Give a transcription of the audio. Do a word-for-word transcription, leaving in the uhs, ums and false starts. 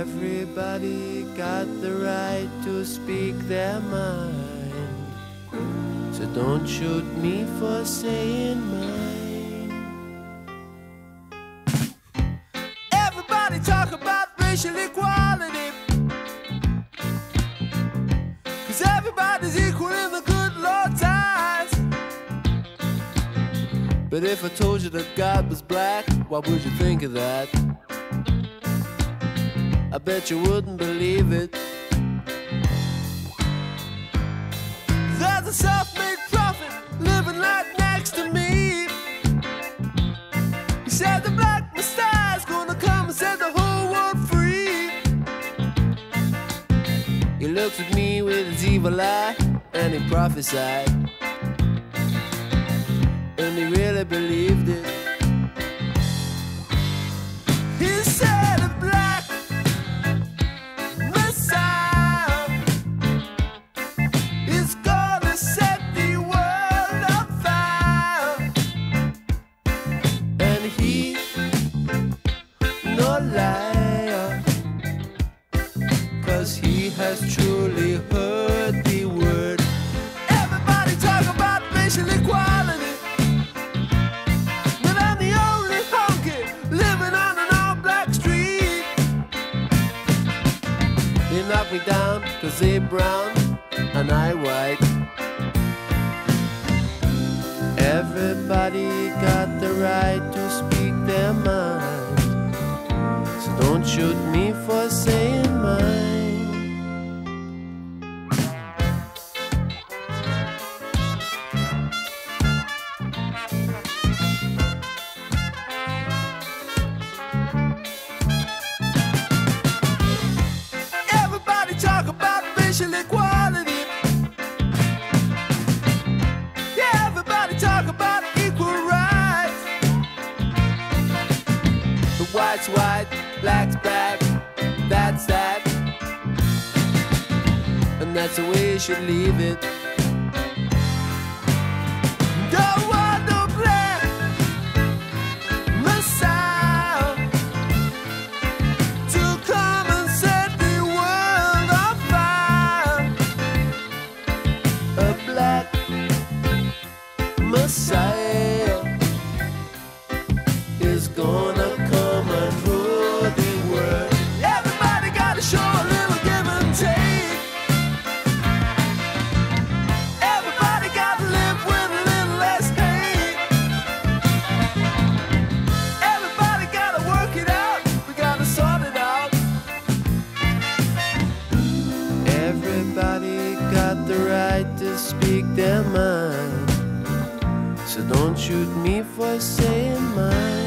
Everybody got the right to speak their mind, so don't shoot me for saying mine. Everybody talk about racial equality, 'cause everybody's equal in the good Lord's eyes. But if I told you that God was black, what would you think of that? I bet you wouldn't believe it. There's a self-made prophet living right next to me. He said the black Messiah's gonna come and set the whole world free. He looked at me with his evil eye and he prophesied, and he really believed it. He said the black liar, 'cause he has truly heard the word. Everybody talk about racial equality, but I'm the only honky living on an all-black street. They knock me down 'cause they brown and I white. Everybody got the right to speak their mind, don't shoot me for saying mine. Everybody talk about racial equality. Yeah, everybody talk about equal rights. The white's white, black's black, that's that, and that's the way you should leave it. Don't want no black Messiah to come and set the world on fire. A black Messiah is gonna come and rule. Show a little give and take. Everybody gotta live with a little less pain. Everybody gotta work it out. We gotta sort it out. Everybody got the right to speak their mind, so don't shoot me for saying mine.